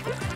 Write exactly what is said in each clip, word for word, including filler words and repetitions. What?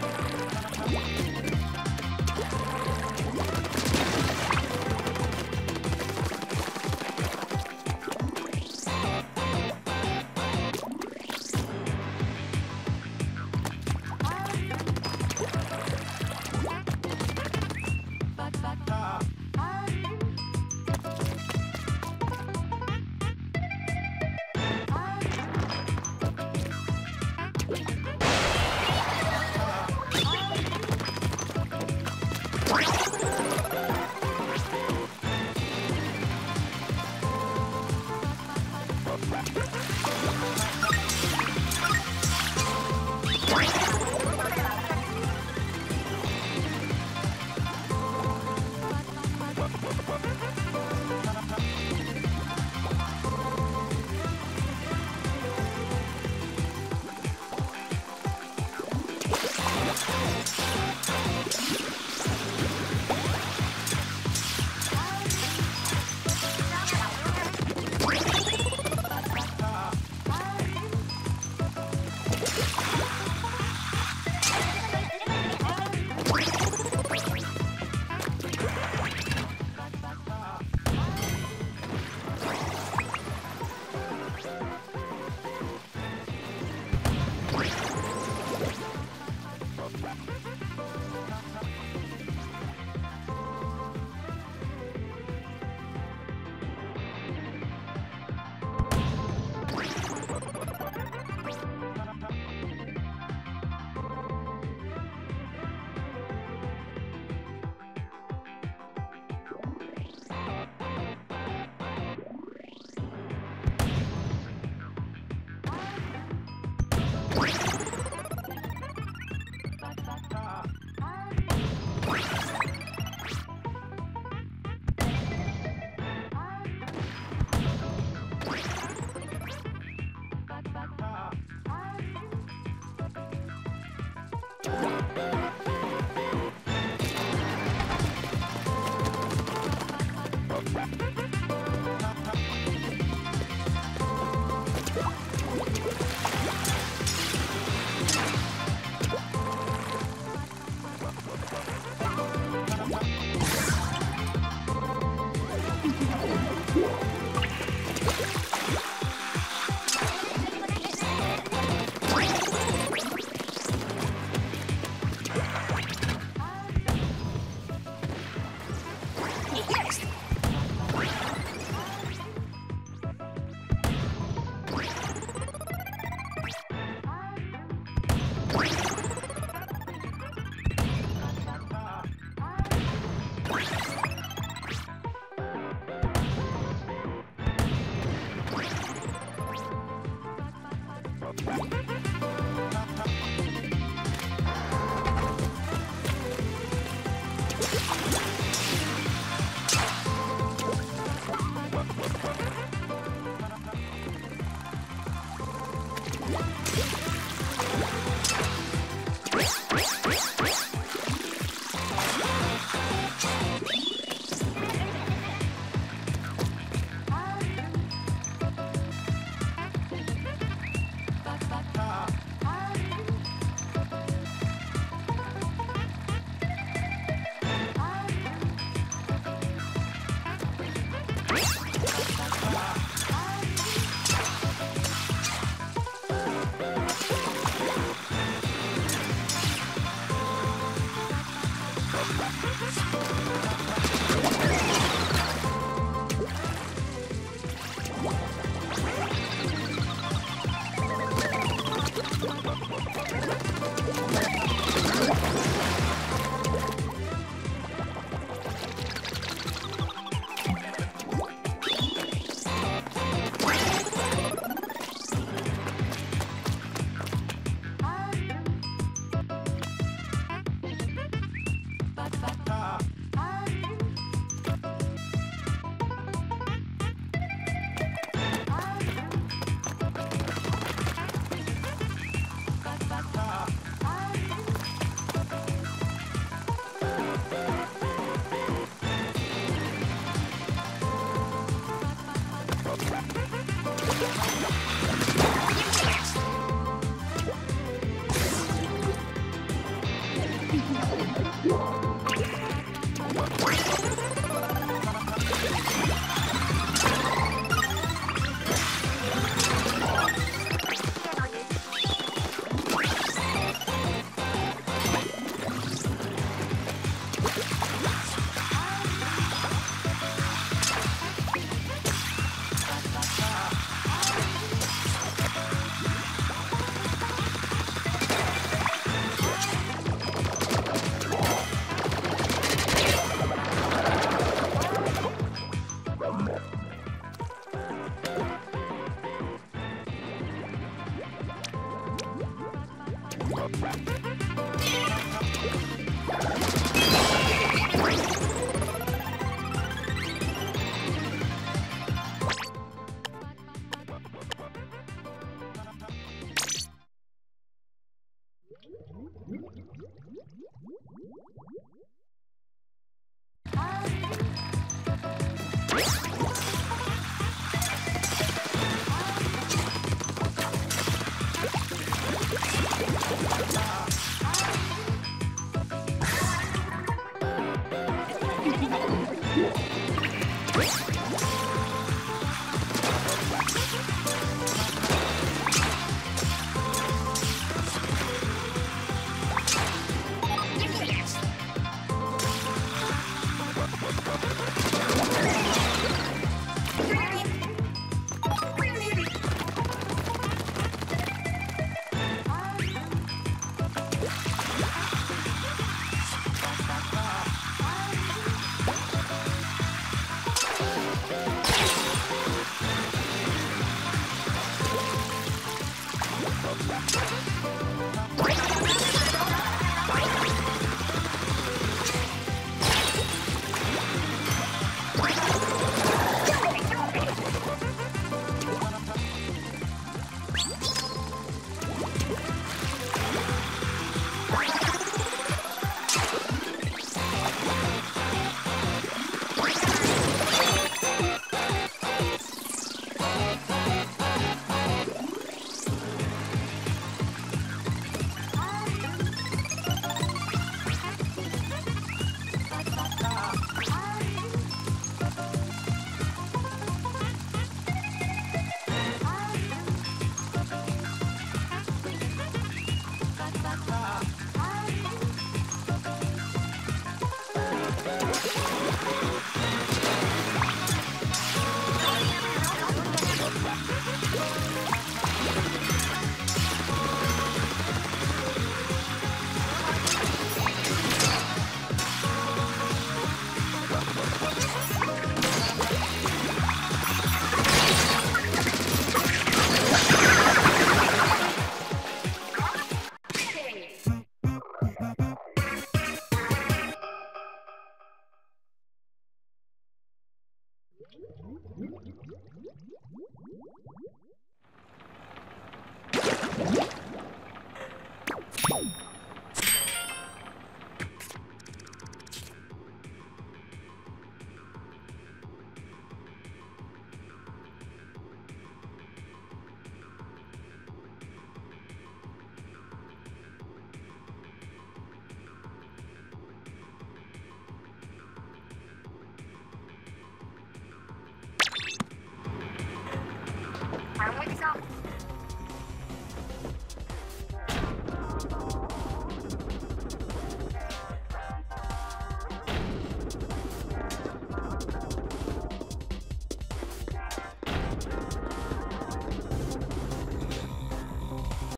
What?